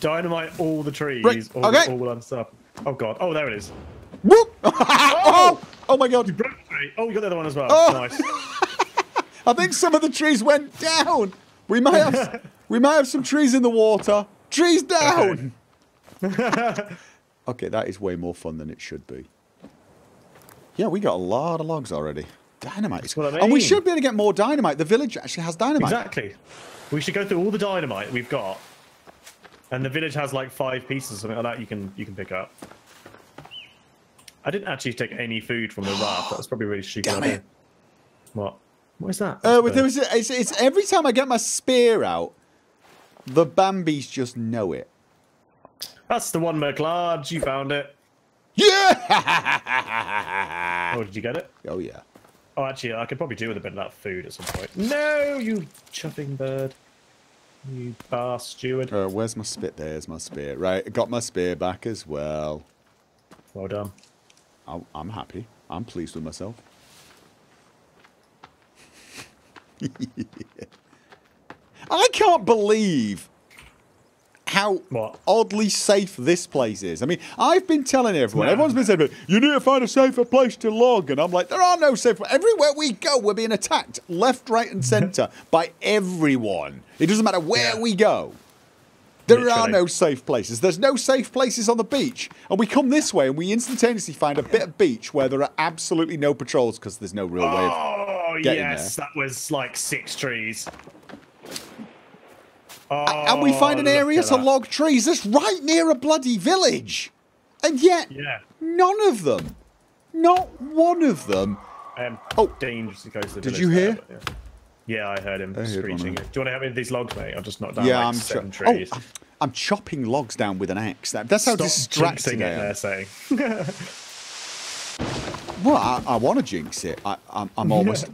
Dynamite all the trees. Right. All unstuck. Oh god. Oh, there it is. Whoop! Oh! Oh my god. You broke the tree. Oh, you got the other one as well. Oh. Nice. I think some of the trees went down. We may have some trees in the water. Trees down. Okay, that is way more fun than it should be. Yeah, we got a lot of logs already. Dynamite. That's what I mean. And we should be able to get more dynamite. The village actually has dynamite. Exactly. We should go through all the dynamite we've got. And the village has like 5 pieces or something like that you can pick up. I didn't actually take any food from the raft. That was probably really stupid. Damn it. What? What is that? It's every time I get my spear out, the Bambies just know it. That's the one, McLarge. You found it. Yeah! Oh, did you get it? Oh, yeah. Oh, actually, I could probably do with a bit of that food at some point. No, you chuffing bird. You bar steward. Where's my spit? There's my spear. Right, I got my spear back as well. Well done. I'm happy. I'm pleased with myself. Yeah. I can't believe how oddly safe this place is. I mean, I've been telling everyone, everyone's been saying, you need to find a safer place to log. And I'm like, there are no safe. Everywhere we go, we're being attacked left, right, and center by everyone. It doesn't matter where we go. There are no safe places. There's no safe places on the beach. And we come this way and we instantaneously find a bit of beach where there are absolutely no patrols because there's no real way of getting there. That was like 6 trees. Oh, and we find an area to log trees that's right near a bloody village. And yet, none of them, not one of them. Dangerously close to the village. Did you hear? There, yeah, I heard him screeching. Do you want to help me with these logs, mate? I'll just knock down like 7 trees. Oh, I'm chopping logs down with an axe. That's how distracting I am. Well, I want to jinx it. I'm almost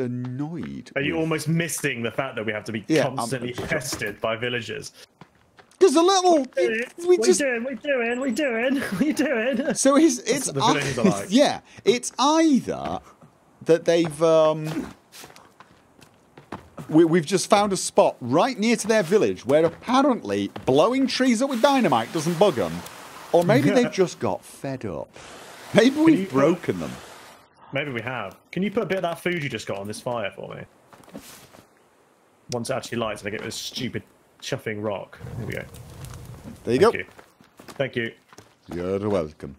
annoyed. Are you almost missing the fact that we have to be constantly pestered by villagers? Because the little we're doing. So it's the villagers are like. Yeah, it's either that they've we've just found a spot right near to their village where apparently blowing trees up with dynamite doesn't bug them, or maybe they've just got fed up. Maybe we've broken them. Maybe we have. Can you put a bit of that food you just got on this fire for me? Once it actually lights and I get this stupid chuffing rock. Here we go. There you go. Thank you. You're welcome.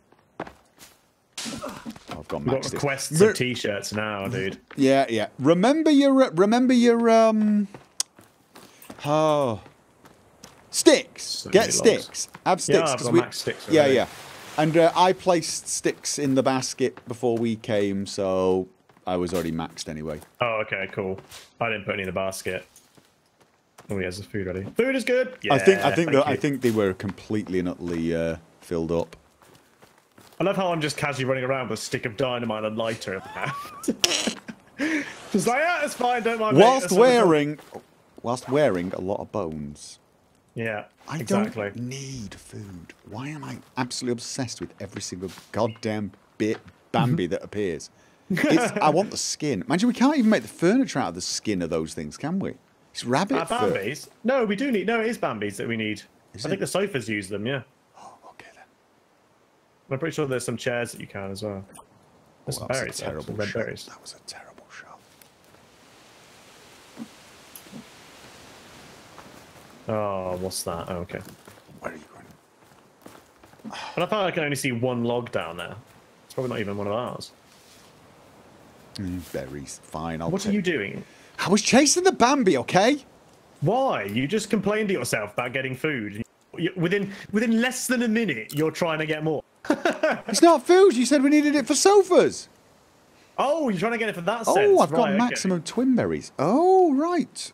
I've got requests of t-shirts now, dude. Yeah, yeah. Remember your sticks. Get sticks. Have sticks. Yeah, I've got max sticks. Yeah, yeah. And I placed sticks in the basket before we came, so I was already maxed anyway. Oh, okay, cool. I didn't put any in the basket. Oh, he has the food ready. Food is good. Yeah, I think they were completely and utterly filled up. I love how I'm just casually running around with a stick of dynamite and lighter in my hand. Just like, yeah, it's fine. Don't mind. Whilst wearing a lot of bones. Yeah, exactly. I don't need food. Why am I absolutely obsessed with every single goddamn bit Bambi that appears? I want the skin. Mind you, we can't even make the furniture out of the skin of those things, can we? It's rabbit fur. Bambies? No, we do need... No, it is Bambies that we need. Is it? I think the sofas use them, yeah. Oh, okay then. I'm pretty sure there's some chairs that you can as well. There's some berries. Terrible red berries. That was a terrible shot. Oh, what's that? Oh, okay. Where are you going? But I thought I can only see one log down there. It's probably not even one of ours. Berries. Fine. What are you doing? I was chasing the Bambi, okay? Why? You just complained to yourself about getting food. Within less than a minute, you're trying to get more. It's not food. You said we needed it for sofas. Oh, you're trying to get it for that sense. Oh, I've got maximum twin berries. Oh, right.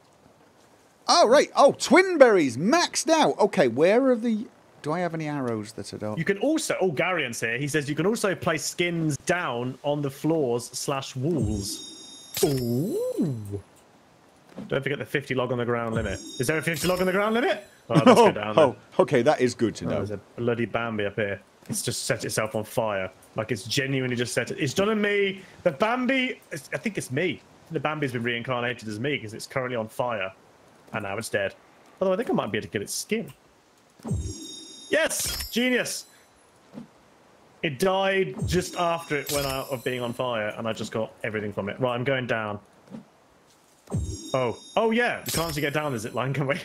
Oh, right. Oh, twin berries maxed out. Okay, where are the... Do I have any arrows that are dark? You can also... Oh, Garion's here. He says you can also place skins down on the floors/walls. Ooh. Don't forget the 50 log on the ground limit. Is there a 50 log on the ground limit? Oh, let's go down there. Oh, okay. That is good to know. There's a bloody Bambi up here. It's just set itself on fire. Like, it's genuinely just set... It's done on me. The Bambi... I think it's me. The Bambi's been reincarnated as me because it's currently on fire. And now it's dead. Although I think I might be able to get its skin. Yes! Genius! It died just after it went out of being on fire, and I just got everything from it. Right, I'm going down. Oh. Oh, yeah! We can't actually get down the zip line, can we?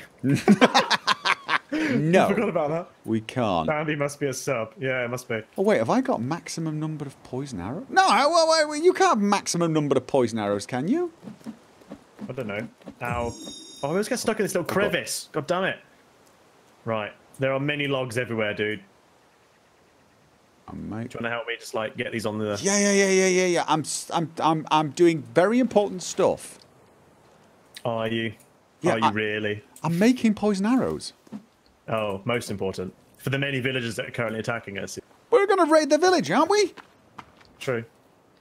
No. I forgot about that. We can't. Andy must be a sub. Yeah, it must be. Oh, wait, have I got maximum number of poison arrows? No, well, you can't have maximum number of poison arrows, can you? I don't know. Ow. Oh, I always get stuck in this little crevice. God damn it. Right. There are many logs everywhere, dude. Mate. Do you want to help me just like get these on the? Yeah. I'm doing very important stuff. Are you? Yeah, are you really? I'm making poison arrows. Oh, most important for the many villagers that are currently attacking us. We're going to raid the village, aren't we? True.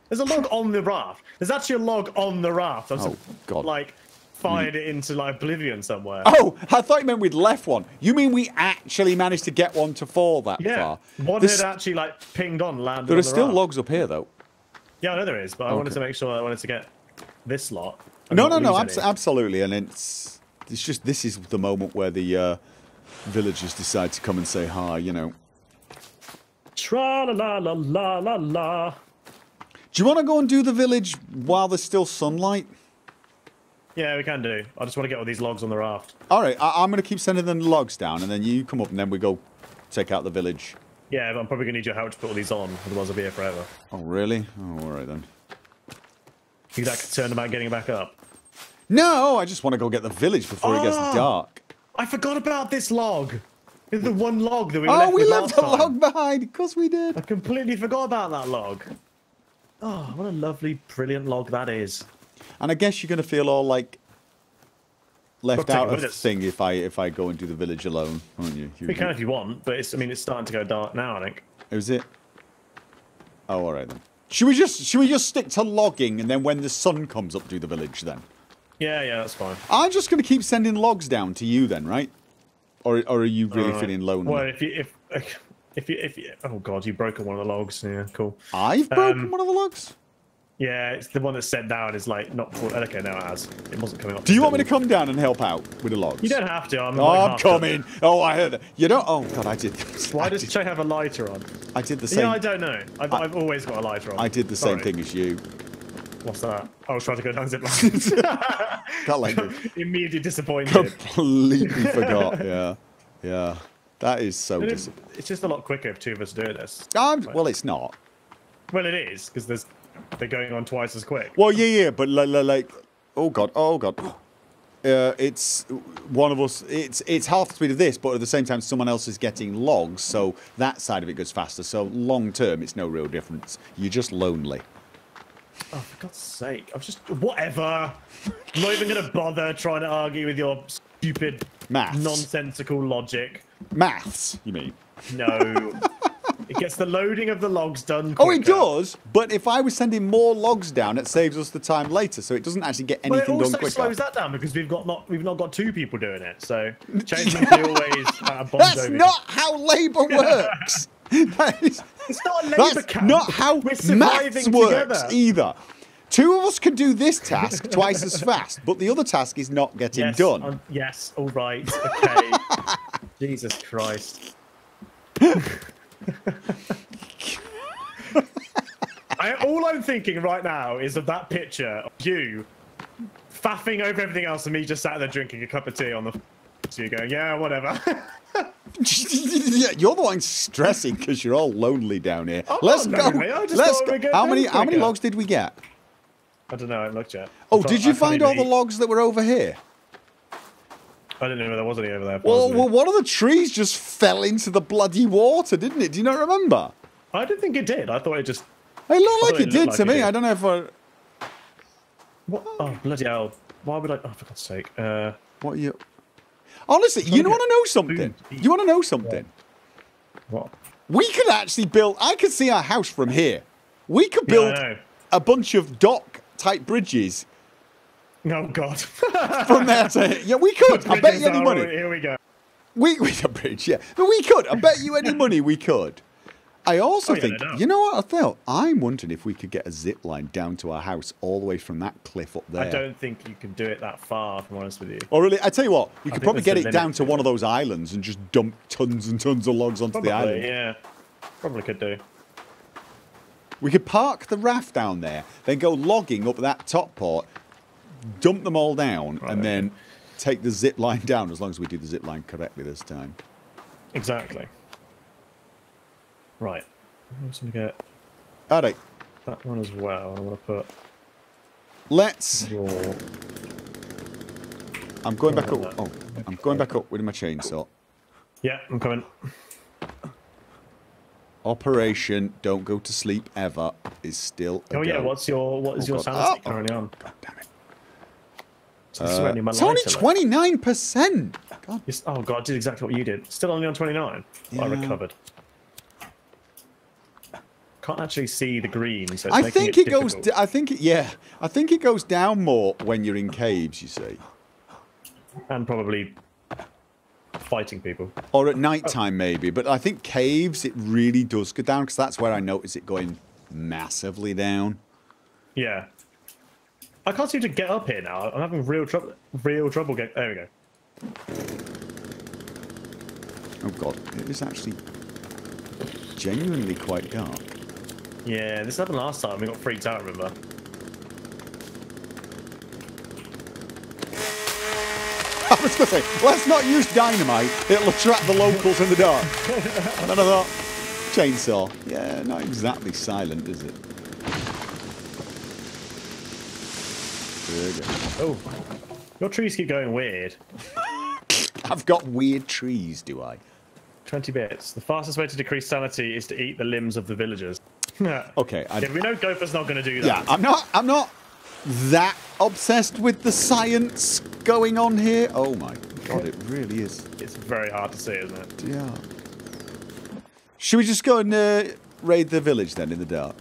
There's a log on the raft. There's actually a log on the raft. I'm God! Like fired it into like oblivion somewhere. Oh, I thought you meant we'd left one. You mean we actually managed to get one to fall that far? Yeah, one had actually like pinged on, landed. There are still logs up here though. Yeah, I know there is, but I wanted to make sure I wanted to get this lot. No, absolutely, and it's just this is the moment where the villagers decide to come and say hi, you know. Tra la la la la la. Do you want to go and do the village while there's still sunlight? Yeah, we can do. I just want to get all these logs on the raft. All right, I'm going to keep sending them logs down, and then you come up, and then we go take out the village. Yeah, but I'm probably going to need your help to put all these on, otherwise I'll be here forever. Oh, really? Oh, all right, then. You're that concerned about getting back up? No, I just want to go get the village before it gets dark. I forgot about this log. It's the one log that we left behind. Oh, we left the log behind. Of course we did. I completely forgot about that log. Oh, what a lovely, brilliant log that is. And I guess you're going to feel all, like, left out of thing if I go and do the village alone, aren't you? You can if you want, but it's, I mean, it's starting to go dark now, I think. Is it? Oh, all right, then. Should we just stick to logging, and then when the sun comes up, do the village, then? Yeah, that's fine. I'm just going to keep sending logs down to you, then, right? Or are you really feeling lonely? Well, if you... Oh, God, you've broken one of the logs. Yeah, cool. I've broken one of the logs? Yeah, it's the one that's set down is like not full. Okay, now it has. It wasn't coming up. Do you want me to come down and help out with the logs? You don't have to. I'm coming. Oh, I heard that. You don't. Oh God, I did. Why does Chay have a lighter on? I did the same. Yeah, I don't know. I've always got a lighter on. I did the same thing as you. What's that? I was trying to go down zip lines. That language. Immediately disappointed. Completely forgot. Yeah. That is so disappointing. It's just a lot quicker if two of us do this. Well, it's not. Well, it is because there's. They're going on twice as quick. Well, yeah, but like, oh god, it's one of us. It's half the speed of this, but at the same time, someone else is getting logs, so that side of it goes faster. So long term, it's no real difference. You're just lonely. Oh, for God's sake! I'm just whatever. I'm not even gonna bother trying to argue with your stupid maths, nonsensical logic. Maths, you mean? No. It gets the loading of the logs done quicker. Oh, it does, but if I was sending more logs down, it saves us the time later, so it doesn't actually get anything done quicker. Well, it also slows that down because we've not got two people doing it, so change always that's not how labour works. It's not a labour camp. Not how maths works either. Two of us can do this task twice as fast, but the other task is not getting done. Yes, all right, okay. Jesus Christ. All I'm thinking right now is of that picture of you faffing over everything else and me just sat there drinking a cup of tea on the so you're going, yeah, whatever. You're the one stressing because you're all lonely down here. Let's go. How many logs did we get? I don't know, I haven't looked yet. Oh, did you find all the logs that were over here? I didn't know there was any over there. Well, one of the trees just fell into the bloody water, didn't it? Do you not remember? I don't think it did. I thought it just... It looked like it did to me. I don't know if I... What? Oh, bloody hell. Why would I... Oh, for God's sake. What are you... Honestly, you want to know something? You want to know something? What? We could actually build... I could see our house from here. We could build a bunch of dock-type bridges... Oh, God. From there to here. Yeah, we could. I bet you any money. Here we go. We could. I bet you any money we could. I also think, you know what, Othel? I'm wondering if we could get a zip line down to our house all the way from that cliff up there. I don't think you can do it that far, if I'm honest with you. Oh, really? I tell you what, you could probably get it down to one of those islands and just dump tons and tons of logs onto the island. Yeah, probably could do. We could park the raft down there, then go logging up that top port, dump them all down, and then take the zip line down, as long as we do the zip line correctly this time. Exactly. Right, I'm just going to get that one as well. I want to put... I'm going back up. Oh, I'm going back up with my chainsaw. Yeah, I'm coming. Operation Don't Go to Sleep Ever is still... Oh, yeah, what's your, what is your sanity currently on? God damn it. It's only 29%! God. Oh, God, I did exactly what you did. Still only on 29? Yeah. Well, I recovered. Can't actually see the green, so it's I think it goes down more when you're in caves, you see. And probably fighting people. Or at night time, maybe. But I think caves, it really does go down, because that's where I notice it going massively down. Yeah. I can't seem to get up here now. I'm having real trouble. There we go. Oh, God. It is actually genuinely quite dark. Yeah, this happened last time. We got freaked out, remember? I was going to say, let's not use dynamite. It'll attract the locals in the dark. And then I thought, chainsaw. Yeah, not exactly silent, is it? There we go. Oh, your trees keep going weird. I've got weird trees, do I? 20 bits. The fastest way to decrease sanity is to eat the limbs of the villagers. Okay, yeah, we know Gopher's not going to do that. Yeah, I'm not that obsessed with the science going on here. Oh my God, it really is. It's very hard to see, isn't it? Yeah. Should we just go and raid the village then in the dark?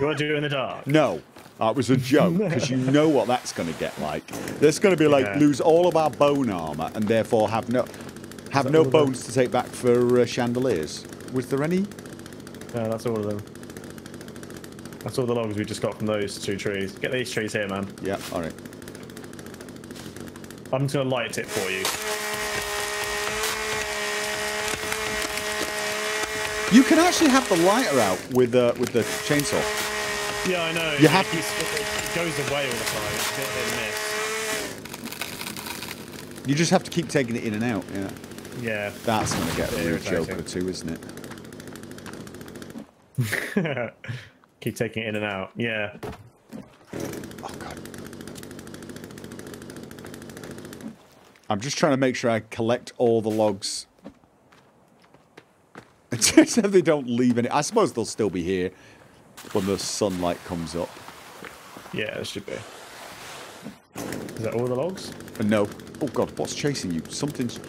You want to do it in the dark? No. That was a joke, because you know what that's going to get like. That's going to be like, lose all of our bone armor and therefore have no bones to take back for chandeliers. Was there any? No, that's all of them. That's all the logs we just got from those two trees. Get these trees here, man. Yeah, all right. I'm just going to light it for you. You can actually have the lighter out with the chainsaw. Yeah, I know. You have to... It goes away all the time. It's a bit of a mess. You just have to keep taking it in and out, yeah. Yeah. That's going to get a real joker too, isn't it? Keep taking it in and out, yeah. Oh, God. I'm just trying to make sure I collect all the logs. Just so they don't leave any... I suppose they'll still be here when the sunlight comes up. Yeah, it should be. Is that all the logs? No. Oh, God, what's chasing you? Something's...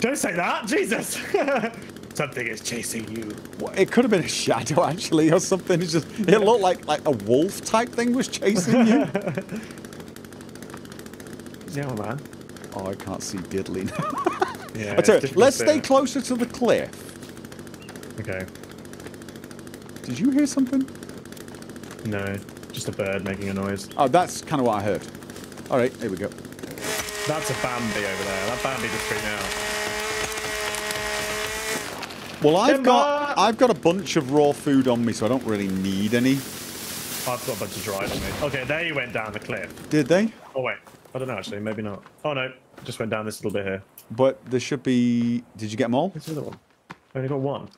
Don't say that! Jesus! Something is chasing you. What? It could have been a shadow, actually, or something. It's just, it looked like a wolf-type thing was chasing you. Yeah, man. Oh, I can't see diddly now. Yeah, I tell you, let's stay closer to the cliff. Okay. Did you hear something? No, just a bird making a noise. Oh, that's kind of what I heard. All right, here we go. That's a Bambi over there. That Bambi just freaked me out. Well, I've got a bunch of raw food on me, so I don't really need any. I've got a bunch of dried on me. Okay, they went down the cliff. Did they? Oh wait, I don't know actually. Maybe not. Oh no, just went down this little bit here. But there should be. Did you get them all? There's another one. I only got one.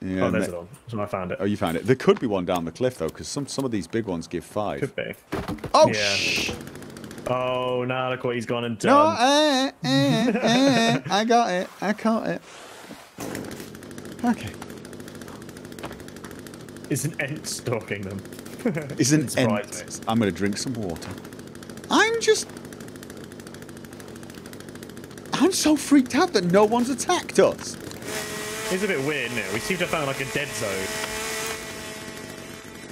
Yeah, oh, there's it on. So I found it. Oh, you found it. There could be one down the cliff, though, because some of these big ones give 5. Could be. Oh, yeah. Oh, now look what he's gone and done. No, I got it. I caught it. Okay. Is an ant stalking them? Is an ant. I'm going to drink some water. I'm so freaked out that no one's attacked us. It's a bit weird now. We seem to have found like a dead zone.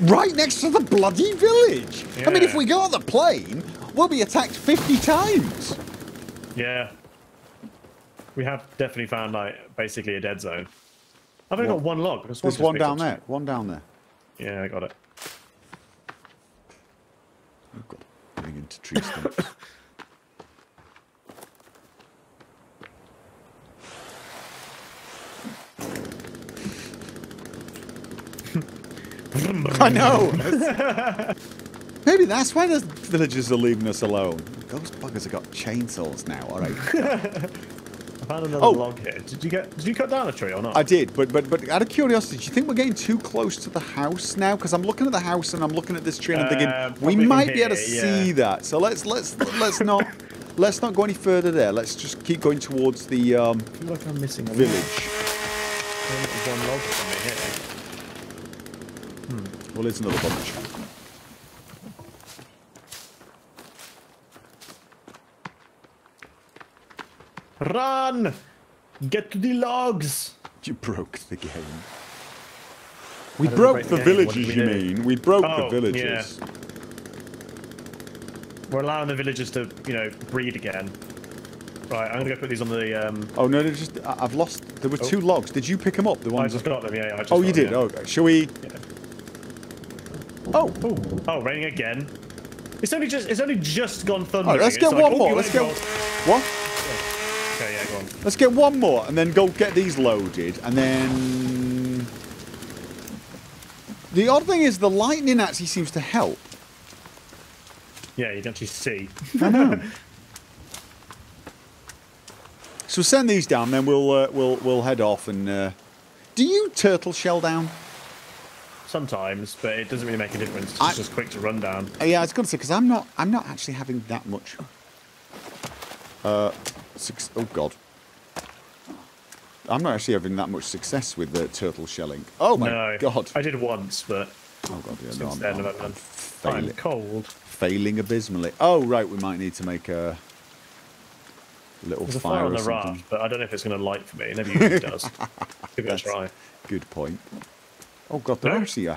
Right next to the bloody village. Yeah. I mean, if we go on the plane, we'll be attacked 50 times. Yeah. we have definitely found like basically a dead zone. I've only got one log. There's one down there. One down there. Yeah, I got it. Oh god, getting into tree stumps. I know. Maybe that's why the villagers are leaving us alone. Those buggers have got chainsaws now. All right. I found another log here. Did you cut down a tree or not? I did, but out of curiosity, do you think we're getting too close to the house now? Because I'm looking at the house and I'm looking at this tree and I'm thinking we might be able to see that. So let's not go any further there. Let's just keep going towards the I feel like I'm missing a village. One log from here. Well, it's another bunch. Run! Get to the logs! You broke the game. We broke the villages, you mean? We broke the villages. Yeah. We're allowing the villagers to, you know, breed again. Right, I'm gonna go put these on the. Oh no! Just I've lost. There were two logs. Did you pick them up? The ones I just got them. Yeah. I just you did. Yeah. Okay. Shall we? Yeah. Oh, raining again. It's only just gone thunder. Right, let's get one more. Let's get what? Okay, yeah, go on. Let's get one more and then go get these loaded and then the odd thing is the lightning actually seems to help. Yeah, you can actually see. I know. So send these down, then we'll head off and do you turtle shell down? Sometimes, but it doesn't really make a difference. It's just quick to run down. Yeah, I was gonna say because I'm not actually having that much. Oh god, I'm not actually having that much success with the turtle shelling. Oh my god, I did once, but oh god, yeah, no, I'm cold, failing abysmally. Oh right, we might need to make a little fire or something. There's a fire on the raft, but I don't know if it's gonna light for me. Maybe it does. Give it a try. Good point. Oh god, there are actually a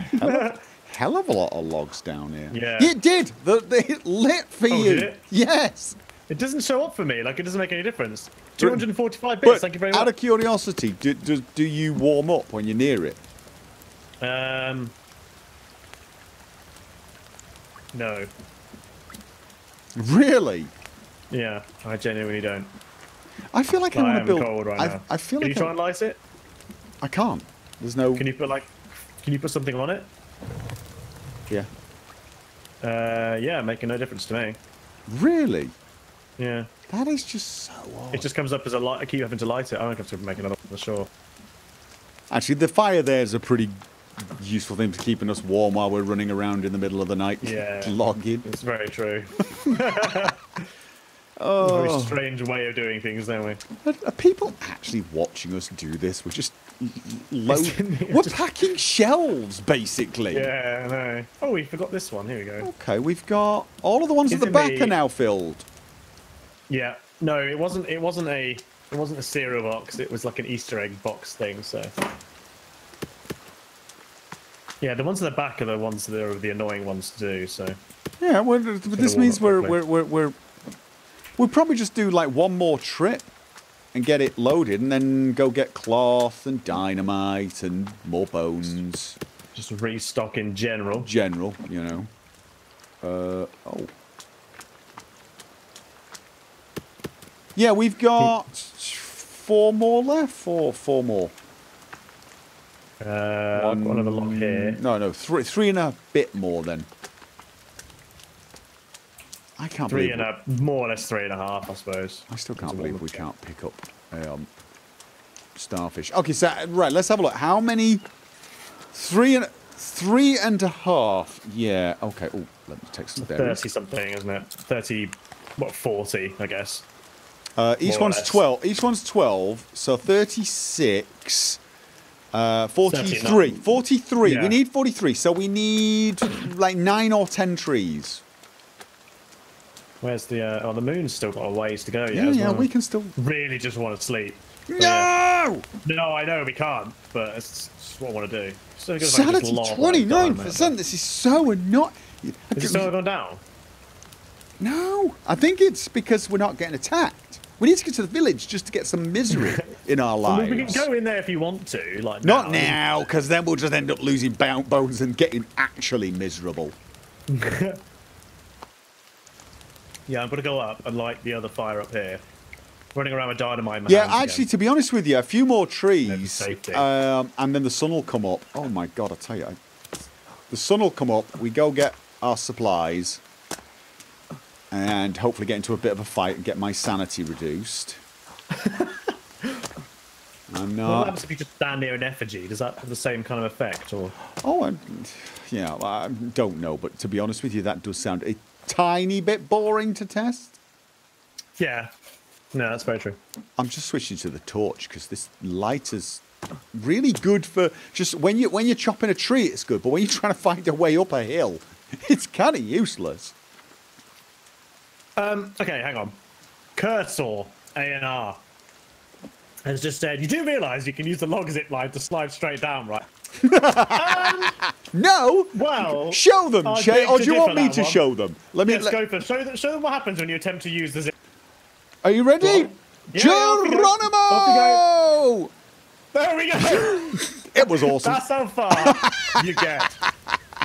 hell of a lot of logs down here. Yeah. It did! It lit for you! Did it? Yes! It doesn't show up for me, like it doesn't make any difference. 245 bits, thank you very much. Out of curiosity, do you warm up when you're near it? No. Really? Yeah, I genuinely don't. I feel like I want to build... cold right now. I feel like try and light it? I can't. There's no. Can you put like? Can you put something on it? Yeah. Yeah, making no difference to me. Really? Yeah. That is just so odd. It just comes up as a light. I keep having to light it. I don't have to make another one for sure. Actually, the fire there is a pretty useful thing for keeping us warm while we're running around in the middle of the night. Yeah. Logging. It's very true. Oh. Very strange way of doing things, don't we? Are people actually watching us do this? We're just we're packing shelves, basically. Yeah, I know. Oh, we forgot this one. Here we go. Okay, we've got all of the ones at the back are now filled. Yeah. No, it wasn't a cereal box. It was like an Easter egg box thing. So. Yeah, the ones at the back are the ones that are the annoying ones to do. So. Yeah, well, this means We'll probably just do like one more trip and get it loaded and then go get cloth and dynamite and more bones. Just restock in general. General, you know. Oh. Yeah, we've got four more left. Four more. I've got another log here. No, three and a bit more then. I can't believe more or less 3.5, I suppose. I still can't believe we can't pick up starfish. Okay, so right, let's have a look. How many? Three and a half. Yeah. Okay. Oh, let me take some. 30 something, isn't it? 30. What? 40, I guess. Each one's 12. Each one's 12. So 36. 43. 43. Yeah. We need 43. So we need like 9 or 10 trees. Where's the, the moon's still got a ways to go. Yeah, we can still... Really just want to sleep. No! No, I know, we can't, but it's what I want to do. So 29%, this is so annoying. Has it still gone down? No, I think it's because we're not getting attacked. We need to get to the village just to get some misery in our lives. Well, we can go in there if you want to. Like not now, because then we'll just end up losing bones and getting actually miserable. Yeah, I'm going to go up and light the other fire up here. Running around with dynamite in my hand actually, again. To be honest with you, a few more trees, and then the sun will come up. Oh my god, I tell you. The sun will come up, we go get our supplies, and hopefully get into a bit of a fight and get my sanity reduced. I'm not... What happens if you just stand near an effigy? Does that have the same kind of effect? Or? Oh, yeah, I don't know, but to be honest with you, that does sound a tiny bit boring to test. Yeah. No, that's very true. I'm just switching to the torch because this lighter's really good for just when you're chopping a tree. It's good, but when you're trying to find a way up a hill, it's kind of useless. Okay, hang on. Cursor A&R has just said, "You do realise you can use the log zip line to slide straight down, right?" No. Well, show them, Chay. Or do you want me to show them? Let's go for show them what happens when you attempt to use the zip. Are you ready? Yeah, Geronimo! Off we go. There we go! It was awesome. That's how far you get.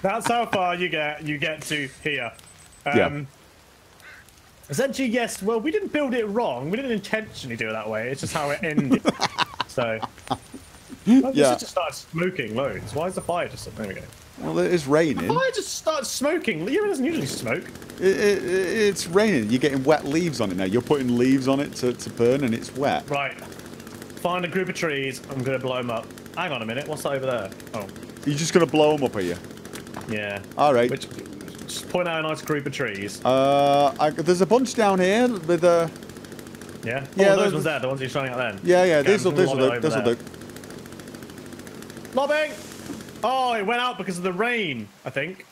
That's how far you get to here. Essentially, yes, well, we didn't build it wrong. We didn't intentionally do it that way. It's just how it ended. So, I just started smoking loads. Why is the fire just... There we go. Well, it is raining. The fire just starts smoking. It doesn't usually smoke. It's raining. You're getting wet leaves on it now. You're putting leaves on it to burn, and it's wet. Right. Find a group of trees. I'm going to blow them up. Hang on a minute. What's that over there? Oh. You're just going to blow them up, are you? Yeah. All right. Which, just point out a nice group of trees. There's a bunch down here with a... Yeah? Yeah, those ones there. The ones you're showing up then. Yeah, yeah. This will do. This will do. Lobbing! Oh, it went out because of the rain, I think.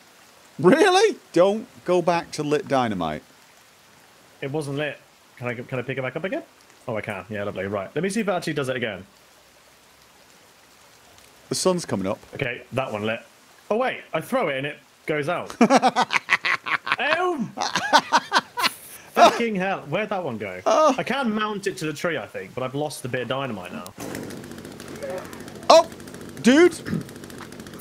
Really? Don't go back to lit dynamite. It wasn't lit. Can I pick it back up again? Oh, I can. Yeah, lovely. Right. Let me see if it actually does it again. The sun's coming up. Okay, that one lit. Oh, wait. I throw it and it goes out. Oh! Fucking hell. Where'd that one go? Oh. I can mount it to the tree, I think, but I've lost the bit of dynamite now. Oh! Dude!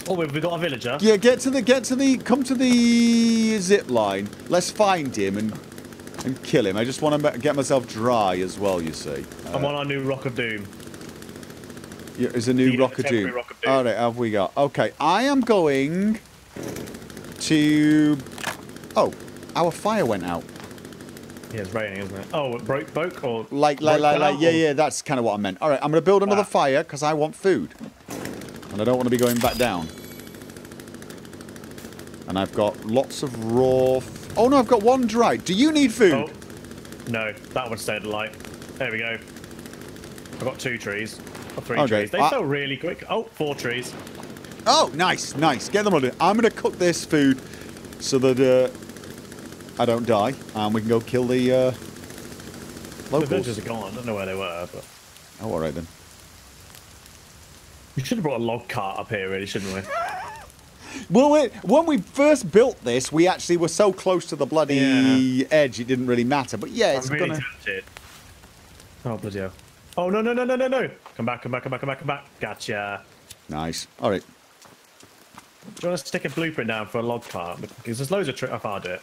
Oh, we've got a villager. Yeah, come to the zip line. Let's find him and kill him. I just want to get myself dry as well, you see. I'm on our new Rock of Doom. Yeah, it's a new Rock of Doom. Rock of Doom. All right, have we got? Okay, I am going to... Oh, our fire went out. Yeah, it's raining, isn't it? Oh, it broke or... Like, yeah, that's kind of what I meant. All right, I'm going to build another fire because I want food. And I don't want to be going back down. And I've got lots of raw... Oh, no, I've got one dry. Do you need food? Oh. No, that would stay alight. There we go. I've got two trees. Or three trees. They fell really quick. Oh, four trees. Oh, nice, nice. Get them on it. I'm going to cook this food so that I don't die. And we can go kill the locals. The villagers are gone. I don't know where they were. But... Oh, all right, then. We should have brought a log cart up here, really, shouldn't we? Well, when we first built this, we actually were so close to the bloody edge, it didn't really matter. But yeah, it's really tempted. Oh, bloody hell. Oh, no, no, no, no, no, no. Come back, come back, come back, come back, come back. Gotcha. Nice. All right. Do you want us to stick a blueprint down for a log cart? Because there's loads of trees. I'll do it.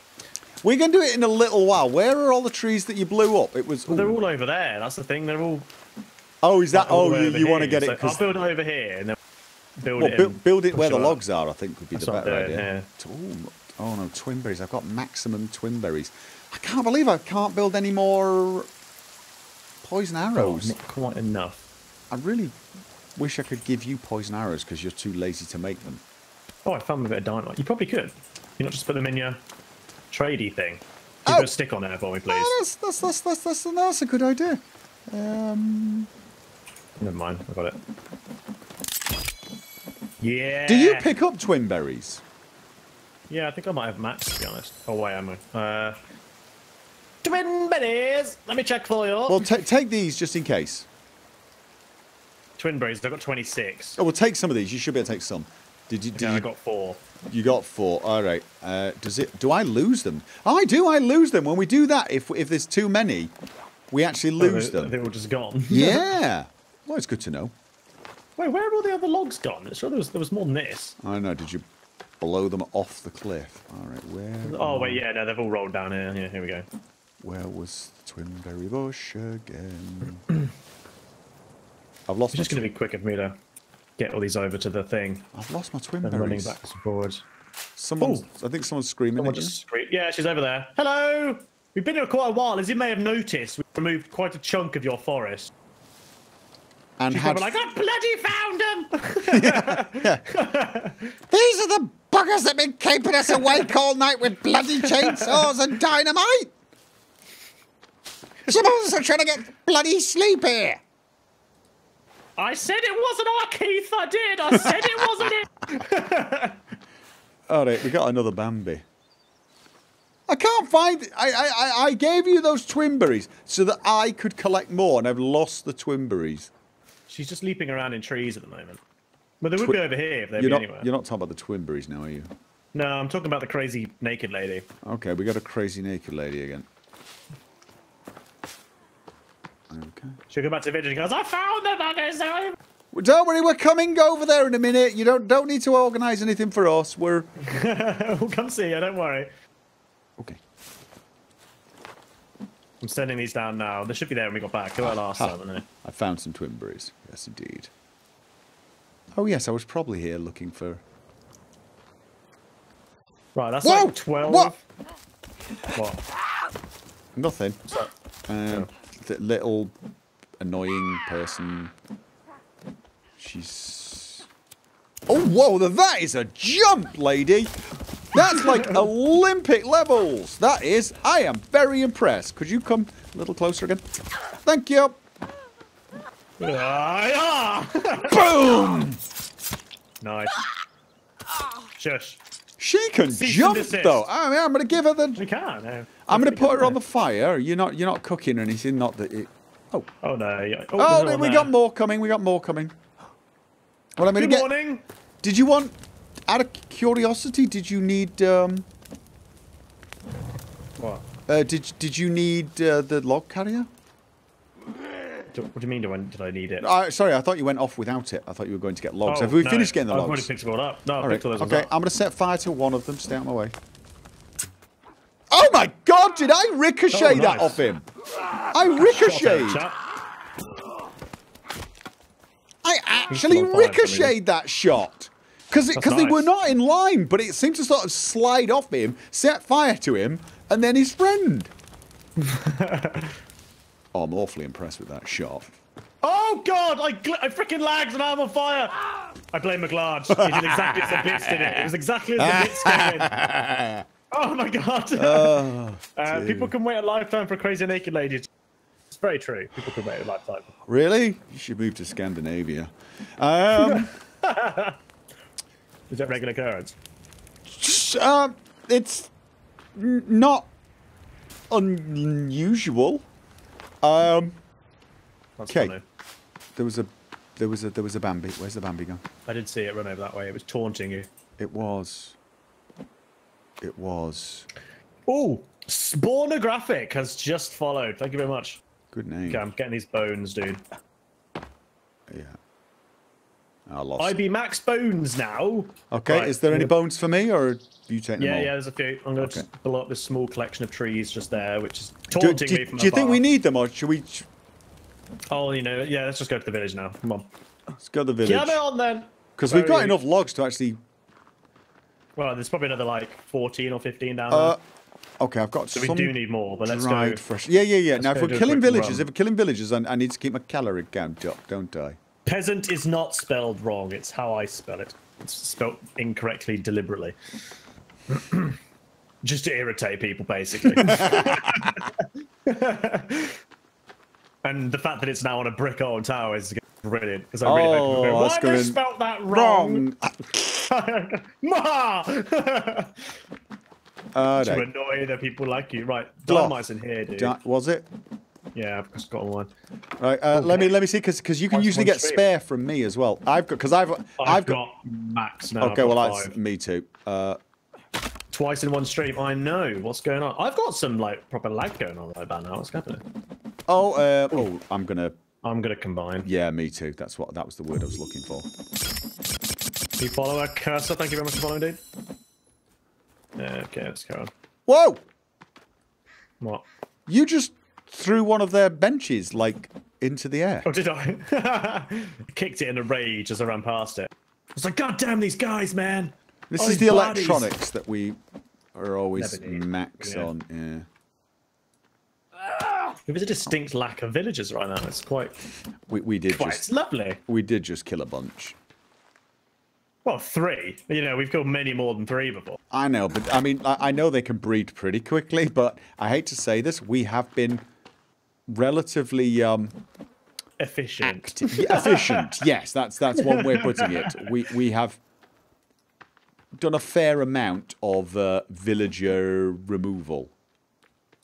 We can do it in a little while. Where are all the trees that you blew up? It was. Well, they're all over there. That's the thing. They're all... Oh, is that? Oh, you want to get it? I'll build it over here and then build it where the logs are. I think would be the better idea. Oh no, twin berries! I've got maximum twin berries. I can't believe I can't build any more poison arrows. Not quite enough. I really wish I could give you poison arrows because you're too lazy to make them. Oh, I found a bit of dynamite. You probably could. You not just put them in your tradey thing. Put a stick on there for me, please. Oh, that's a good idea. Never mind, I got it. Yeah! Do you pick up twin berries? Yeah, I think I might have max, to be honest. Oh, wait, am I? Twin berries! Let me check for you. Well, take these just in case. Twin berries, I've got 26. Oh, well, take some of these. You should be able to take some. Did you? I got 4. You got 4. All right. Do I lose them? I do. I lose them. When we do that, if there's too many, we actually lose them. They're all just gone. Yeah. Well, it's good to know. Wait, where have all the other logs gone? I'm sure there was more than this. I know. Did you blow them off the cliff? All right, where... Oh, wait, yeah, no, they've all rolled down here. Yeah, here we go. Where was the Twinberry Bush again? I've lost. It's just going to be quicker for me to get all these over to the thing. I've lost my Twinberries. I'm running back and forwards. Someone, I think someone's screaming. Someone just screamed. Yeah, she's over there. Hello! We've been here quite a while. As you may have noticed, we've removed quite a chunk of your forest. And she's probably like, I bloody found them! Yeah. These are the buggers that have been keeping us awake all night with bloody chainsaws and dynamite! Someone's trying to get bloody sleep here! I said it wasn't I, Keith, I did! I said it wasn't it! Alright, we got another Bambi. I can't find... I gave you those Twinberries so that I could collect more, and I've lost the Twinberries. She's just leaping around in trees at the moment. But they would be over here if they'd be anywhere. You're not talking about the Twinberries now, are you? No, I'm talking about the crazy naked lady. Okay, we got a crazy naked lady again. Okay. She'll go back to the village and goes, I found the buggers! Well, don't worry, we're coming over there in a minute. You don't need to organise anything for us. We're... we'll come see you, don't worry. Okay. I'm sending these down now. They should be there when we got back. They were last time, weren't they? I found some Twinberries. Yes, indeed. Oh, yes, I was probably here looking for... Right, that's like 12. What? What? Nothing. That little annoying person. She's... Oh, whoa, that is a jump, lady! That's like Olympic levels! That is... I am very impressed. Could you come a little closer again? Thank you! Boom! Nice. Shush. She can jump, though. I mean, I'm going to give her the... She can, no. I'm going to put her on the fire. You're not cooking or anything, not that it... Oh. Oh, no. Yeah. Oh, oh we got more coming. We got more coming. Well, I'm going to get... Good morning. Did you want... Out of curiosity, did you need... What? Did you need the log carrier? What do you mean, did I need it? Sorry, I thought you went off without it. I thought you were going to get logs. Oh, have we finished getting the logs? I've already picked them all up. No, all right. Okay, I'm going to set fire to one of them. Stay out of my way. Oh my god, did I ricochet that off him? I ricocheted! I actually ricocheted that shot! Because they were not in line, but it seemed to sort of slide off him, set fire to him, and then his friend. Oh, I'm awfully impressed with that shot. Oh, God! I freaking lagged and I'm on fire! I blame McLarge. He did exactly as the bits did it. It was exactly as the bits did. Oh, my God. Oh, people can wait a lifetime for a crazy naked lady. It's very true. People can wait a lifetime. Really? You should move to Scandinavia. Is that regular occurrence? It's not unusual. Okay. There was a Bambi. Where's the Bambi gone? I did see it run over that way. It was taunting you. It was. Oh, Spornographic has just followed. Thank you very much. Good name. Okay, I'm getting these bones, dude. Yeah. I be Max Bones now. Okay, right. Is there any bones for me, or do you take them all? Yeah, there's a few. I'm going to pull up this small collection of trees just there, which is taunting me from afar. Do you think we need them, or should we... Oh, you know, yeah, let's just go to the village now. Come on. Let's go to the village. Get on, then! Because we've got enough logs to actually... Well, there's probably another, like, 14 or 15 down there. Okay, I've got some... So we do need more, but let's go... Fresh. Yeah. Now, if we're killing villagers, I need to keep my calorie count up, don't I? Peasant is not spelled wrong, it's how I spell it. It's spelled incorrectly, deliberately. Just to irritate people, basically. And the fact that it's now on a brick old tower is brilliant. Because I really hope I spelled that wrong. Ma! To annoy the people like you. Right, dynamite's in here, dude. Was it? Yeah, I've just got one. Right, let me see, because you can usually get spare from me as well. I've got max now. Okay, well, that's me too. Twice in one stream. I know what's going on. I've got some like proper lag going on right about now. What's happening? Oh, oh, I'm gonna combine. Yeah, me too. That's what. That was the word I was looking for. You follow our cursor. Thank you very much for following, dude. Okay, let's go on. Whoa! What? You just threw one of their benches like into the air. Oh, did I? I kicked it in a rage as I ran past it. I was like, God damn these guys, man! This is the bodies. Electronics that we are always max on. Yeah. There was a distinct lack of villagers right now. It's quite. It's lovely. We did just kill a bunch. Well, 3. You know, we've killed many more than 3 before. I know, but I mean, I know they can breed pretty quickly, but I hate to say this, we have been relatively efficient. Efficient, yes, that's one way of putting it. We have done a fair amount of villager removal.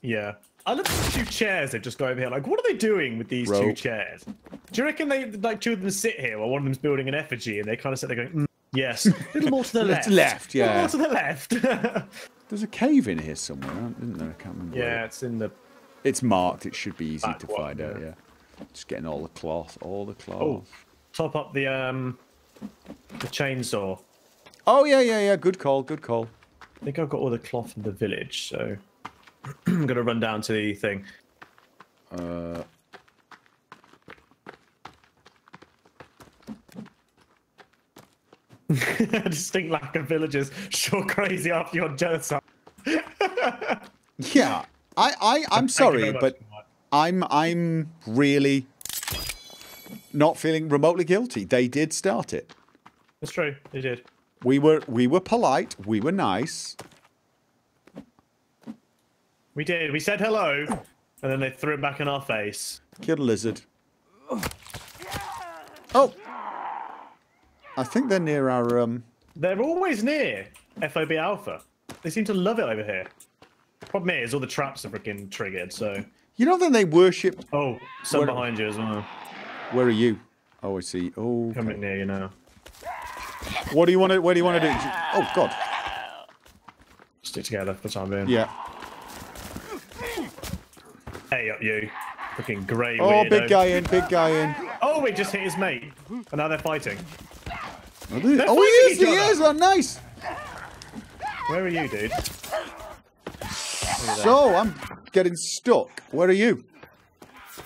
Yeah. I look at the 2 chairs they've just got over here. Like, what are they doing with these 2 chairs? Do you reckon they, like, 2 of them sit here while one of them's building an effigy and they kind of sit there going, yes, a little more to the left. Yeah. A little more to the left. There's a cave in here somewhere, isn't there? I can't remember. Yeah, it's in the... It's marked. It should be easy to find out, yeah. Just getting all the cloth, Oh, top up the chainsaw. Oh, yeah. Good call, I think I've got all the cloth in the village, so... I'm gonna run down to the thing. Distinct lack of villagers. Sure, crazy after your genocide. Yeah, I'm sorry, but I'm really not feeling remotely guilty. They did start it. That's true. They did. We were polite. We were nice. We did. We said hello, and then they threw it back in our face. Killed a lizard. Oh! I think they're near our... They're always near FOB Alpha. They seem to love it over here. Problem is, all the traps are freaking triggered, so... You know that they worship... Oh, some behind you as well. Where are you? Oh, I see. Oh, okay. Coming near you now. What do you want to... Where do you want to do? Oh, God. Stick together for the time being. Yeah. Hey up you, freaking grey weirdo. Oh, big guy in, Oh, we just hit his mate, and now they're fighting. Oh, he is! Oh, nice! Where are you, dude? So, I'm getting stuck. Where are you?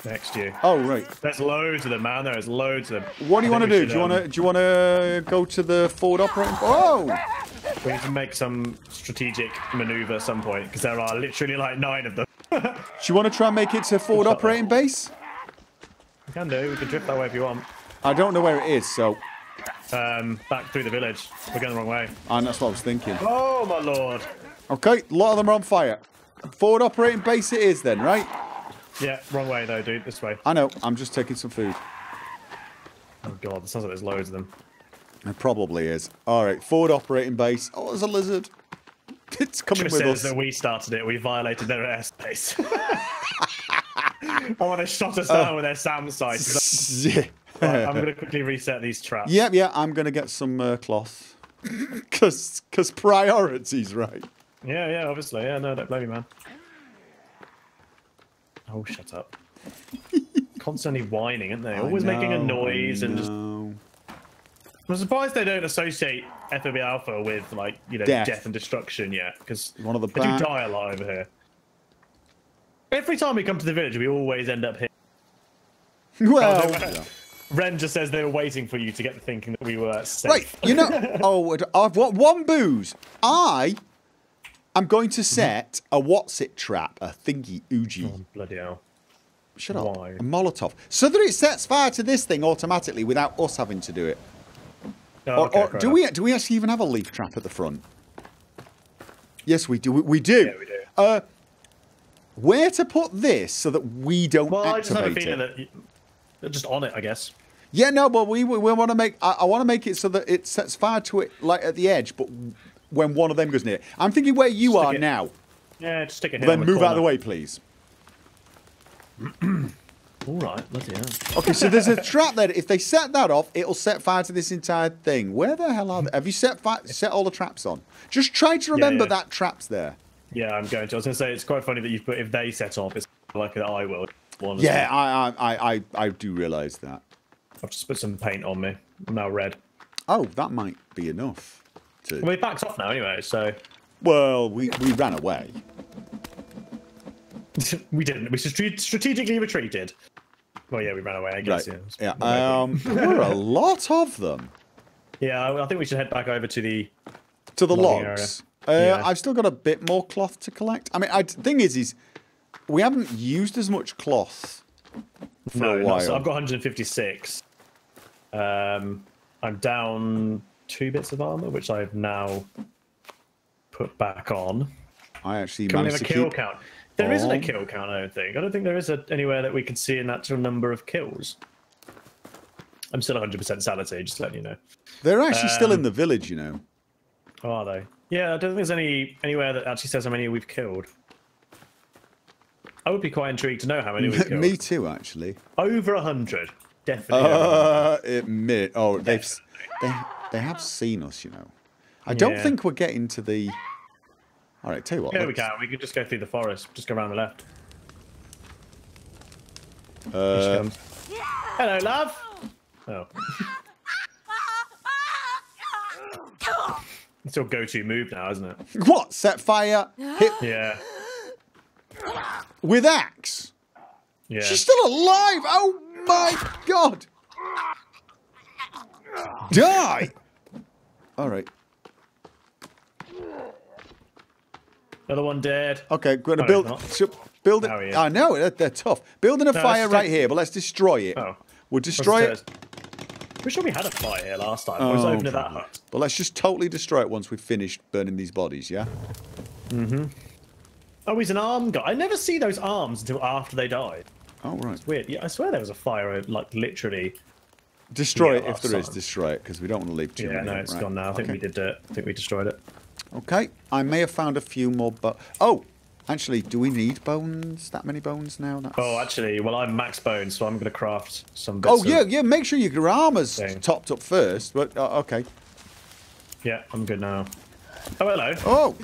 Next to you. Oh, right. There's loads of them, man. There's loads of them. What do you want to do? Do you want to go to the forward operating? Oh! We need to make some strategic manoeuvre at some point, because there are literally like 9 of them. Do you want to try and make it to forward operating base? We can do. We can drift that way if you want. I don't know where it is, so... back through the village. We're going the wrong way. And that's what I was thinking. Oh, my lord. Okay, a lot of them are on fire. Forward operating base it is then, right? Yeah, wrong way though, dude. This way. I know. I'm just taking some food. Oh, God. It sounds like there's loads of them. It probably is. All right, forward operating base. Oh, there's a lizard. It's coming with us. That we started it. We violated their airspace. I want to shot us down with their SAM sights. Yeah. Right, I'm going to quickly reset these traps. Yep, yeah. I'm going to get some cloth. Because priorities, right? Yeah, obviously. Yeah, no, don't blame you, man. Oh, shut up. Constantly whining, aren't they? Always making a noise and just... I'm surprised they don't associate FOB Alpha with, like, you know, death and destruction yet, because they do die a lot over here. Every time we come to the village, we always end up here. Well... Ren just says they were waiting for you to get the thinking that we were safe. Right, you know... Oh, I've got one booze. I'm going to set a what's-it trap, a thingy-oogie. Oh, bloody hell. Shut up. Why? A Molotov. So that it sets fire to this thing automatically without us having to do it. Oh, okay, or do we actually even have a leaf trap at the front? Yes, we do. Yeah, we do. Where to put this so that we don't activate it? That just on it, I guess. Yeah, no, but we want to make... I want to make it so that it sets fire to it, like, at the edge, but when one of them goes near it. I'm thinking where you are now. Yeah, just stick it here. Then move out of the way, please. All right, bloody hell. Okay, so there's a trap there. If they set that off, it'll set fire to this entire thing. Where the hell are they? Have you set all the traps on? Just try to remember that trap's there. Yeah, I'm going to. I was going to say, it's quite funny that you've put if they set off, it's like an I will. one. Yeah, I do realise that. I've just put some paint on me. I'm now red. Oh, that might be enough. To... Well, we backed off now anyway, so... Well, we ran away. We didn't. We strategically retreated. Well, yeah, we ran away, I guess. Right. Yeah, yeah. There were a lot of them. Yeah, I think we should head back over to the... To the logs. Yeah. I've still got a bit more cloth to collect. I mean, the thing is we haven't used as much cloth for a while. So I've got 156. I'm down 2 bits of armor, which I've now put back on. I actually managed to keep... Can we have a kill count? There isn't a kill count, I don't think. I don't think there is anywhere that we can see a natural number of kills. I'm still 100% sanity, just letting you know. They're actually still in the village, you know. Oh, are they? Yeah, I don't think there's anywhere that actually says how many we've killed. I would be quite intrigued to know how many we've killed. Me too, actually. Over 100, definitely. Admit. Oh, definitely. They have seen us, you know. I don't think we're getting to the... All right, tell you what. Yeah, we can just go through the forest. Just go around the left. Hello, love. Oh. It's your go-to move now, isn't it? What? Set fire? Hit? Yeah. With axe? Yeah. She's still alive! Oh my god! Die! All right. Another one dead. Okay, we're going to build it. I know, they're tough. Building a fire right here, but let's destroy it. Oh. We'll destroy it. We're sure we had a fire here last time. I was open to that hut. But let's just totally destroy it once we've finished burning these bodies, yeah? Mm-hmm. Oh, he's an arm guy. I never see those arms until after they died. Oh, right. It's weird. Yeah, I swear there was a fire, like, literally... Destroy it if there is. Destroy it, because we don't want to leave too many. Yeah, no, it's gone now. I think we did it. I think we destroyed it. Okay, I may have found a few more, but oh, actually, do we need bones? That many bones now? That's... Oh, actually, well, I'm max bones, so I'm going to craft some. Bits yeah. Make sure your armor's topped up first. But okay. Yeah, I'm good now. Oh, hello.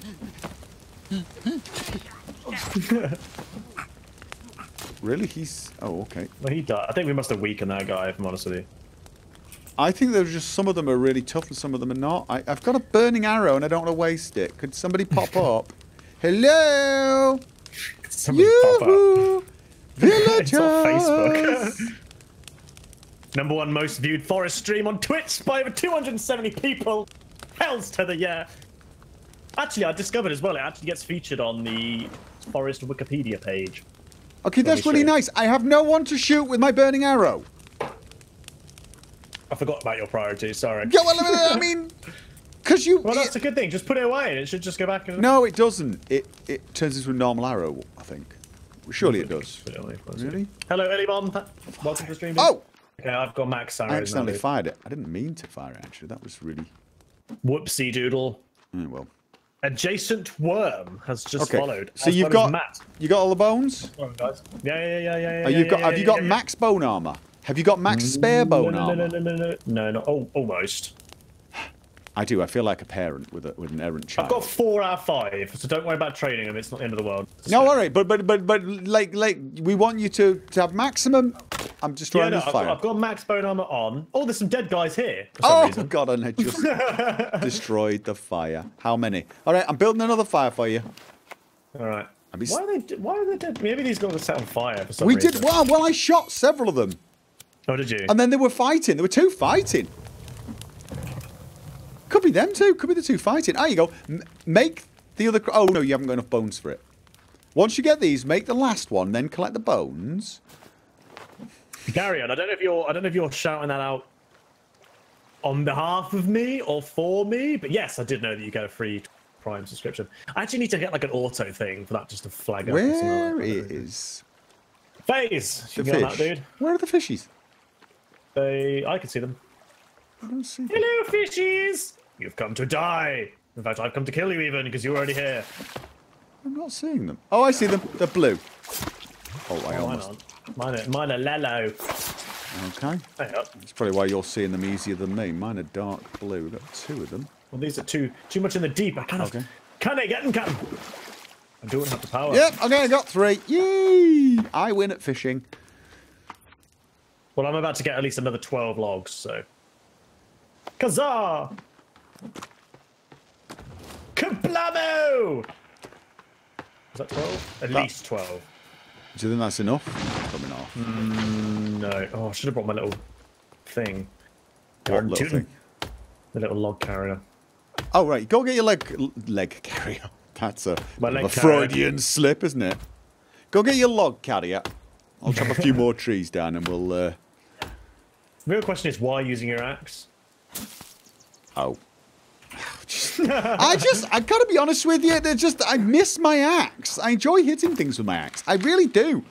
Oh. Really? He's. Oh, okay. Well, he died. I think we must have weakened that guy, if I'm honest with you. I think there's just some of them are really tough and some of them are not. I've got a burning arrow and I don't want to waste it. Could somebody pop up? Hello! Could somebody pop up? Villagers! It's on Facebook. #1 most viewed forest stream on Twitch by over 270 people. Hells to the yeah. Actually, I discovered as well, it actually gets featured on the forest Wikipedia page. Okay, that's really nice. I have no one to shoot with my burning arrow. I forgot about your priorities, sorry. Yeah, well, I mean, because you... Well, that's a good thing. Just put it away and it should just go back. And... No, it doesn't. It turns into a normal arrow, I think. Surely it does. Really? Hello, Elibon. Welcome to the stream. Oh! Okay, I've got max arrows. I accidentally fired it. I didn't mean to fire it, actually. That was really... Whoopsie doodle. Mm, well. Adjacent worm has just followed. So you've got... Matt. You got all the bones? Oh, guys. Yeah. Have you got max bone armor? Have you got max spare bone armor? No. Oh, almost. I do. I feel like a parent with an errant child. I've got 4 out of 5, so don't worry about training them. It's not the end of the world. No, all right, but like we want you to have maximum. I'm just trying to fire. I've got max bone armor on. Oh, there's some dead guys here. For some reason. God! And I just destroyed the fire. How many? All right, I'm building another fire for you. All right. Why are they dead? Maybe these guys were set on fire for some reason. Well, I shot several of them. Oh, did you? And then they were fighting. There were 2 fighting. Could be them two. Could be the 2 fighting. Ah, you go. Make the other... Oh, no, you haven't got enough bones for it. Once you get these, make the last one, then collect the bones. Gary, I don't know if you're... I don't know if you're shouting that out on behalf of me or for me, but yes, I did know that you get a free Prime subscription. I actually need to get, like, an auto thing for that just to flag up. Where is... FaZe! You got that, dude. Where are the fishies? I can see them. I don't see them. Hello, fishies! You've come to die. In fact, I've come to kill you even because you're already here. I'm not seeing them. Oh, I see them. They're blue. Oh, I almost. Mine are yellow. Okay. Hang on. That's probably why you're seeing them easier than me. Mine are dark blue. We've got 2 of them. Well, these are too much in the deep. I can't. Can I get them, Captain? I don't have the power. Yep, okay, I got 3. Yay! I win at fishing. Well, I'm about to get at least another 12 logs, so... Kazaa! Kablamo! Is that 12? At least 12. Do you think that's enough? Probably not. Mm, no. Oh, I should have brought my little thing. What little thing? The little log carrier. Oh, right. Go get your leg carrier. That's a Freudian slip, isn't it? Go get your log carrier. I'll chop a few more trees down and we'll... The real question is, why using your axe? Oh. I gotta be honest with you, I miss my axe. I enjoy hitting things with my axe. I really do.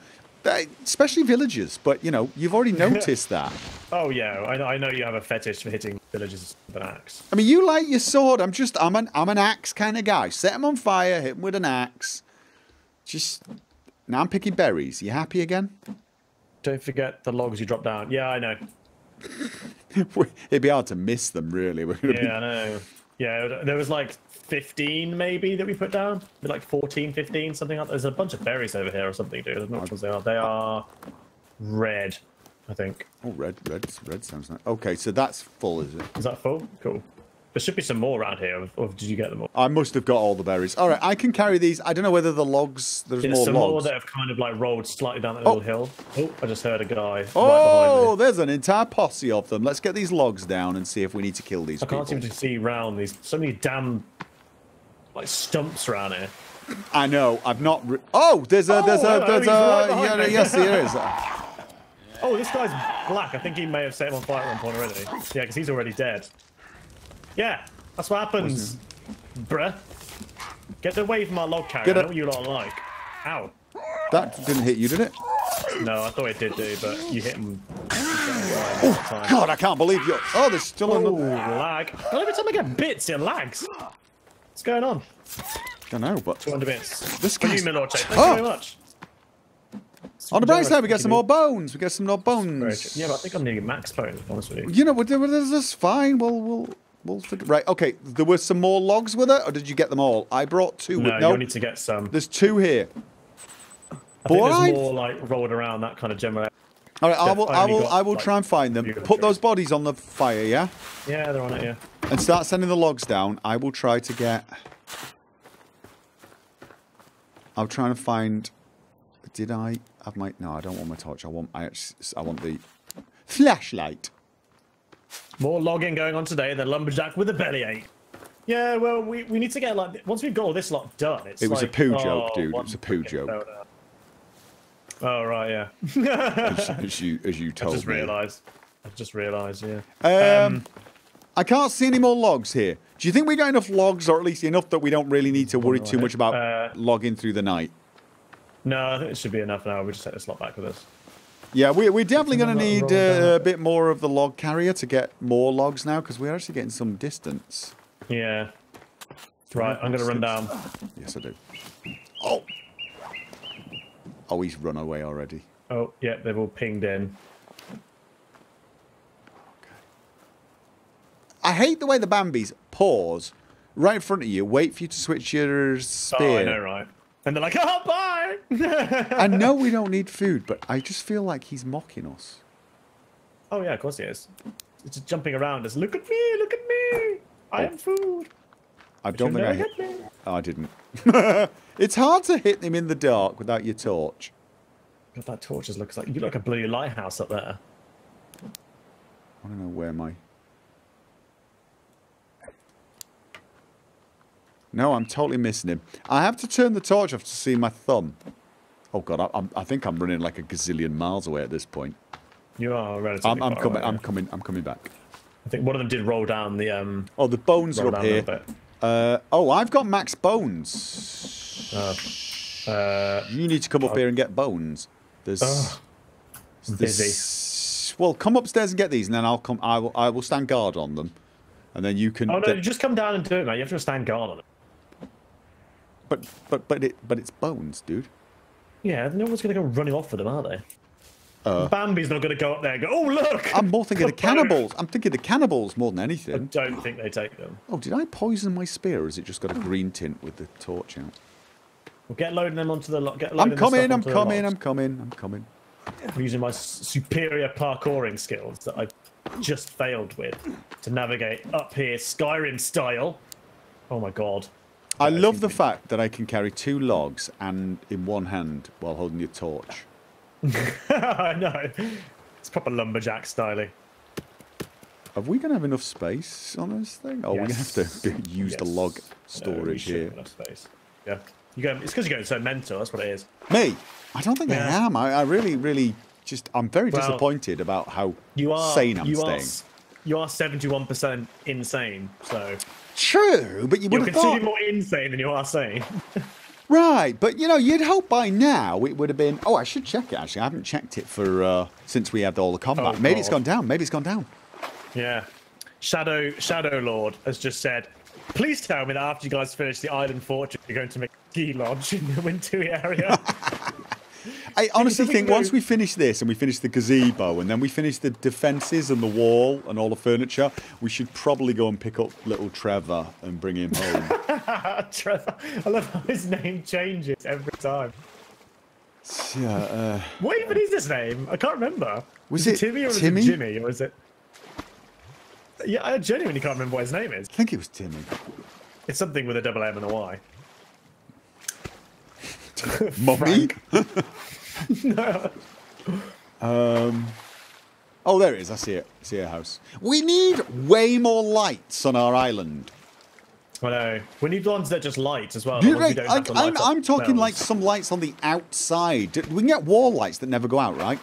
Especially villagers, but you know, you've already noticed that. Oh yeah, I know you have a fetish for hitting villagers with an axe. I mean, you like your sword. I'm an axe kind of guy. Set him on fire, hit him with an axe. Just now I'm picking berries. You happy again? Don't forget the logs you drop down. Yeah, I know. It'd be hard to miss them, really. I know. Yeah, there was like 15 maybe that we put down. Like 14, 15, something like that. There's a bunch of berries over here or something, dude. I don't know which ones they are. They are red, I think. Oh, red sounds nice. Okay, so that's full, is it? Is that full? Cool. There should be some more around here, or did you get them all? I must have got all the berries. All right, I can carry these. I don't know whether the logs, there's some logs. More that have kind of like rolled slightly down that little hill. Oh, I just heard a guy right behind me. There's an entire posse of them. Let's get these logs down and see if we need to kill these people. I can't seem to see round these. So many damn like stumps around here. I know. I've not... There's a... Yes, there is. Oh, this guy's black. I think he may have set him on fire at one point already. Yeah, because he's already dead. Yeah, that's what happens, bruh. Get away from my log carrier. I know what you lot are like. Ow. That didn't hit you, did it? No, I thought it did do, but you hit him. Oh, God, I can't believe you. Oh, there's still another lag. Well, every time I get bits, it lags. What's going on? I don't know, but... 200 bits. This for you, my lord, Chay. Thank you very much. On the bright side, we get some more bones. We get some more bones. Yeah, but I think I'm needing max bones, honestly. You know, that's fine. We'll figure, right, okay, there were some more logs with it, or did you get them all? I brought 2. No, you need to get some. There's 2 here. I think there's more like rolled around that kind of general. All right, I will try and find them. Put those bodies on the fire, yeah? Yeah, they're on it, yeah. And start sending the logs down. I will try to get... I'm trying to find... Did I have my... No, I don't want my torch. I want the flashlight. More logging going on today than Lumberjack with a bellyache. Yeah, well, we need to get, like, once we've got all this lot done, it's like... It was a poo joke, dude. It was a poo joke. Oh, right, yeah. as you told me. I just realised, yeah. I can't see any more logs here. Do you think we got enough logs, or at least enough that we don't really need to worry too much about logging through the night? No, I think it should be enough now. We'll just take this lot back with us. Yeah, we're definitely going to need a bit more of the log carrier to get more logs now, because we're actually getting some distance. Yeah. Right, I'm going to run down. Yes, I do. Oh! Oh, he's run away already. Oh, yeah, they've all pinged in. Okay. I hate the way the Bambis pause right in front of you, wait for you to switch your spear. Oh, I know, right. And they're like, oh, bye! I know we don't need food, but I just feel like he's mocking us. Oh, yeah, of course he is. It's just jumping around. It's, look at me! I am food! I don't think I hit me. Oh, I didn't. It's hard to hit him in the dark without your torch. God, that torch just looks like... You look like a blue lighthouse up there. I don't know where my... No, I'm totally missing him. I have to turn the torch off to see my thumb. Oh, God, I think I'm running like a gazillion miles away at this point. You are relatively I'm coming back. I think one of them did roll down the... Oh, the bones are up here. Oh, I've got max bones. You need to come up here and get bones. There's... I'm busy. Well, come upstairs and get these, and then I'll come... I will stand guard on them. And then you can... Oh, no, just come down and do it, mate. You have to stand guard on it. But it's bones, dude. Yeah, no one's going to go running off with them, are they? Bambi's not going to go up there and go, oh, look! I'm more thinking the cannibals. I'm thinking the cannibals more than anything. I don't think they take them. Oh, did I poison my spear, or has it just got a green tint with the torch out? We'll get loading them onto the lot. I'm coming. I'm using my superior parkouring skills that I just failed with to navigate up here, Skyrim style. Oh my god. I love the fact that I can carry two logs and in one hand while holding your torch. I know. It's proper lumberjack styling. Are we going to have enough space on this thing? Oh, yes. We're going to have to use the log storage here. Enough space. Yeah. You go, it's because you're going so mental, that's what it is. Me? I don't think I am. I really, really just... I'm very disappointed about how sane I'm staying. You are 71% insane, so... True, but you would have thought... You're considered more insane than you are sane. Right, but, you know, you'd hope by now it would have been... Oh, I should check it, actually. I haven't checked it for since we had all the combat. Oh, maybe it's gone down. Maybe it's gone down. Yeah. Shadow Lord has just said, please tell me that after you guys finish the Island Fortress, you're going to make a ski lodge in the Wintui area. I honestly think once we finish this and we finish the gazebo and then we finish the defences and the wall and all the furniture, we should probably go and pick up little Trevor and bring him home. Trevor. I love how his name changes every time. Yeah, what even is his name? I can't remember. Was it Timmy or Timmy? Was it Jimmy or was it... Yeah, I genuinely can't remember what his name is. I think it was Timmy. It's something with a double M and a Y. Mummy? No. Oh, there it is. I see it. I see a house. We need way more lights on our island. I know. We need ones that just light as well. I'm talking like some lights on the outside. We can get wall lights that never go out, right?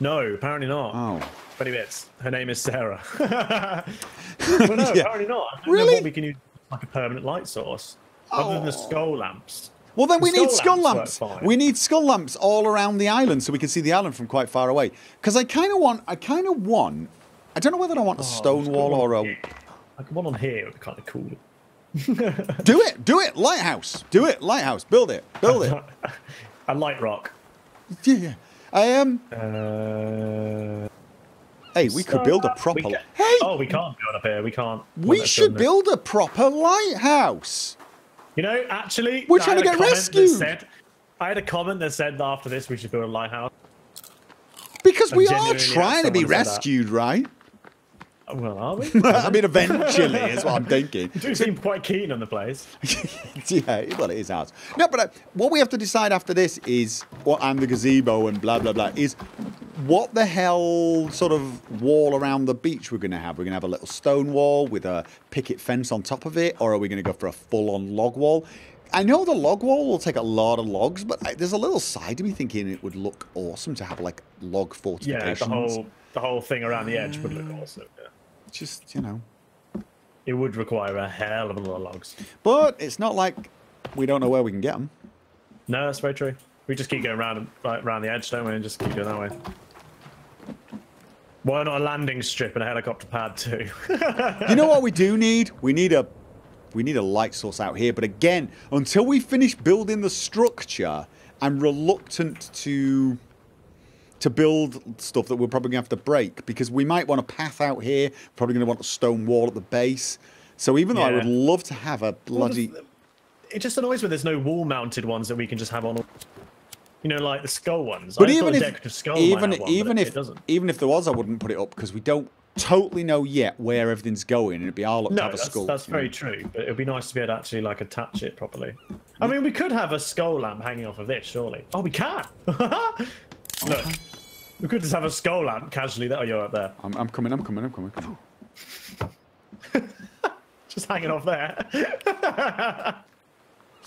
No, apparently not. Oh. Funny bits. Her name is Sarah. Well, no, apparently not. I don't know what we can use like a permanent light source. Other than the skull lamps. Well, then we need skull lamps. We need skull lamps all around the island so we can see the island from quite far away. Because I kind of want... I don't know whether I want a stone wall or a... Like one on here would be kind of cool. Do it! Do it! Lighthouse! Do it! Lighthouse! Build it! Build it! A light rock. Yeah. Hey, we could build a proper... Hey! Oh, we can't build up here. We can't. We should build a proper lighthouse. You know, actually... We're trying to get rescued. I had a comment that said that after this we should build a lighthouse. Because we are trying to be rescued, right? Well, are we? I mean, eventually is what I'm thinking. You do seem quite keen on the place. Yeah, well, it is ours. No, but what we have to decide after this is... Well, and the gazebo and blah, blah, blah, is... What the hell sort of wall around the beach we're going to have? We're going to have a little stone wall with a picket fence on top of it, or are we going to go for a full-on log wall? I know the log wall will take a lot of logs, but there's a little side to me thinking it would look awesome to have, like, log fortifications. Yeah, the whole thing around the edge would look awesome, yeah. Just, you know. It would require a hell of a lot of logs. But it's not like we don't know where we can get them. No, that's very true. We just keep going around the edge, don't we, and just keep going that way. Why not a landing strip and a helicopter pad too? You know what we do need? We need a light source out here. But again, until we finish building the structure, I'm reluctant to build stuff that we're probably going to have to break. Because we might want a path out here. Probably going to want a stone wall at the base. So even though I would love to have a bloody... It just annoys me there's no wall-mounted ones that we can just have on... You know, like the skull ones. But even if there was, I wouldn't put it up because we don't totally know yet where everything's going, and it'd be all up to have a skull. That's very true. But it'd be nice to be able to actually like attach it properly. I mean, we could have a skull lamp hanging off of this, surely. Oh, we can. Look, we could just have a skull lamp casually. That you're up there. I'm coming. Just hanging off there.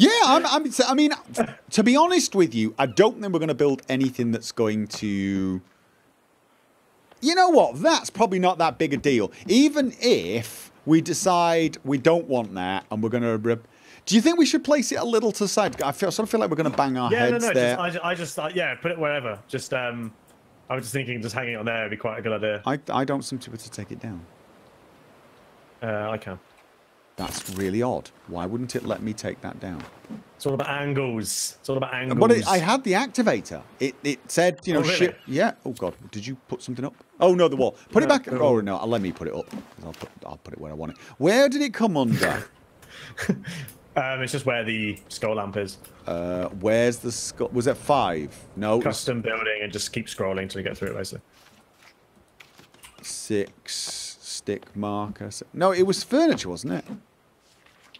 Yeah, I mean, to be honest with you, I don't think we're going to build anything that's going to... You know what? That's probably not that big a deal. Even if we decide we don't want that and we're going to... Do you think we should place it a little to the side? I sort of feel like we're going to bang our heads there. I just put it wherever. Just, I was just thinking just hanging it on there would be quite a good idea. I don't seem to be able to take it down. I can. That's really odd. Why wouldn't it let me take that down? It's all about angles. It's all about angles. But I had the activator. It said, you know, shit. Yeah. Oh, God. Did you put something up? Oh, no, the wall. Put it back. Oh, no. Let me put it up. I'll put it where I want it. Where did it come under? It's just where the skull lamp is. Where's the skull? Was it 5? No. Custom building, and just keep scrolling until you get through it, basically. 6 stick marker. No, it was furniture, wasn't it?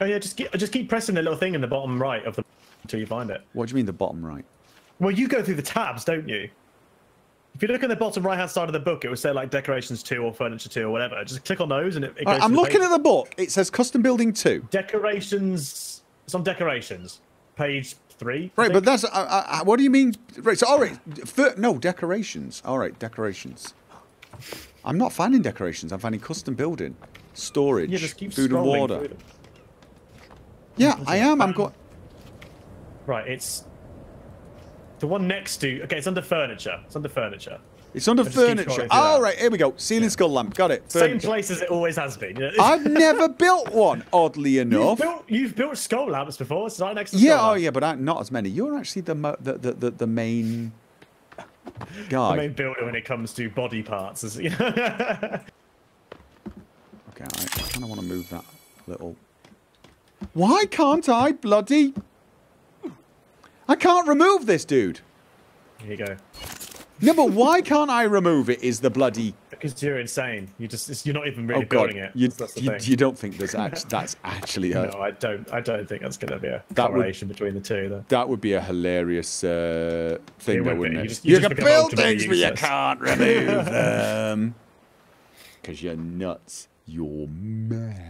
Oh yeah, just keep pressing the little thing in the bottom right of the until you find it. What do you mean the bottom right? Well, you go through the tabs, don't you? If you look at the bottom right-hand side of the book, it would say like Decorations 2 or Furniture 2 or whatever. Just click on those and it goes right, I'm looking at the book. It says Custom Building 2. Decorations. It's on Decorations. Page 3. Right, but that's... what do you mean? Right, so all right. No, Decorations. All right, Decorations. I'm not finding Decorations. I'm finding Custom Building. Storage. Yeah, just keep food and water. Yeah, I am. I'm going... Right, it's... The one next to... Okay, it's under furniture. It's under furniture. It's under furniture. All right, here we go. Ceiling skull lamp. Got it. Furniture. Same place as it always has been. You know? I've never built one, oddly enough. You've built skull lamps before. It's right next to skull lamp. Yeah, but not as many. You're actually the main guy. The main builder when it comes to body parts. As, you know? Okay, I kind of want to move that little... Why can't I bloody... I can't remove this, dude. Here you go. No, but why can't I remove it is the bloody... Because you're insane. You're not even really building it. You don't think there's actually... That's actually... No, I don't think that's going to be a correlation between the two, though. That would be a hilarious thing, though, wouldn't it? You can build things, but you can't remove them. Because you're nuts. You're mad.